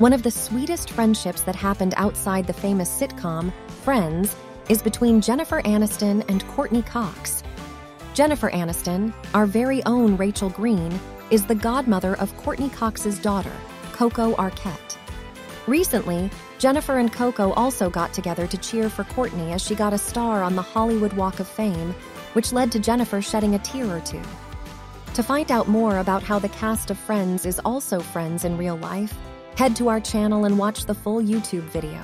One of the sweetest friendships that happened outside the famous sitcom, Friends, is between Jennifer Aniston and Courteney Cox. Jennifer Aniston, our very own Rachel Green, is the godmother of Courteney Cox's daughter, Coco Arquette. Recently, Jennifer and Coco also got together to cheer for Courteney as she got a star on the Hollywood Walk of Fame, which led to Jennifer shedding a tear or two. To find out more about how the cast of Friends is also friends in real life, head to our channel and watch the full YouTube video.